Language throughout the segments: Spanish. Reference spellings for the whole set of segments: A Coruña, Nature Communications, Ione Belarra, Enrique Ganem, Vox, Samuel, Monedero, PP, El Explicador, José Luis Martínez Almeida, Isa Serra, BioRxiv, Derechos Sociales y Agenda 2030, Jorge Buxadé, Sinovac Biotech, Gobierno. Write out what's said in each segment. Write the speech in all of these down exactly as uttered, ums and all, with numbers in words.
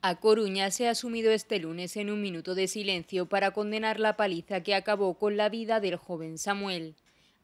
A Coruña se ha asumido este lunes en un minuto de silencio para condenar la paliza que acabó con la vida del joven Samuel.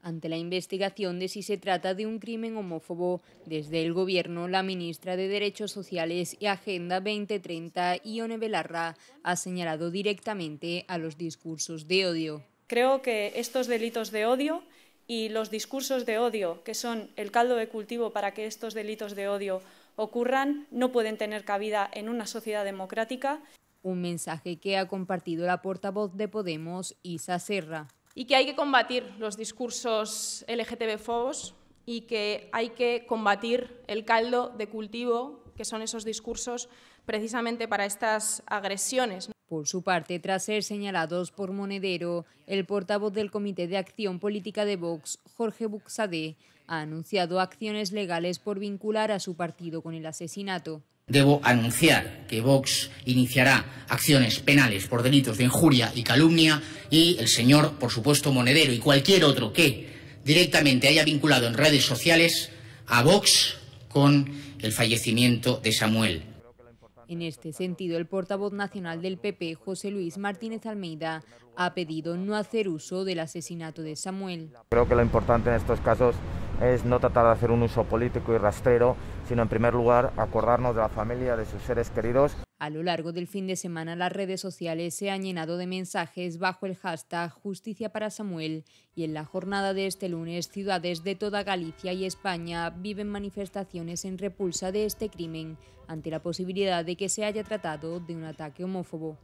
Ante la investigación de si se trata de un crimen homófobo, desde el Gobierno, la ministra de Derechos Sociales y Agenda veinte treinta, Ione Belarra, ha señalado directamente a los discursos de odio. Creo que estos delitos de odio y los discursos de odio, que son el caldo de cultivo para que estos delitos de odio ocurran, no pueden tener cabida en una sociedad democrática. Un mensaje que ha compartido la portavoz de Podemos, Isa Serra. Y que hay que combatir los discursos L G T B fobos y que hay que combatir el caldo de cultivo, que son esos discursos precisamente para estas agresiones. Por su parte, tras ser señalados por Monedero, el portavoz del Comité de Acción Política de Vox, Jorge Buxadé, ha anunciado acciones legales por vincular a su partido con el asesinato. Debo anunciar que Vox iniciará acciones penales por delitos de injuria y calumnia y el señor, por supuesto, Monedero y cualquier otro que directamente haya vinculado en redes sociales a Vox con el fallecimiento de Samuel. En este sentido, el portavoz nacional del P P, José Luis Martínez Almeida, ha pedido no hacer uso del asesinato de Samuel. Creo que lo importante en estos casos es no tratar de hacer un uso político y rastrero, sino en primer lugar acordarnos de la familia, de sus seres queridos. A lo largo del fin de semana, las redes sociales se han llenado de mensajes bajo el hashtag Justicia para Samuel y en la jornada de este lunes, ciudades de toda Galicia y España viven manifestaciones en repulsa de este crimen ante la posibilidad de que se haya tratado de un ataque homófobo.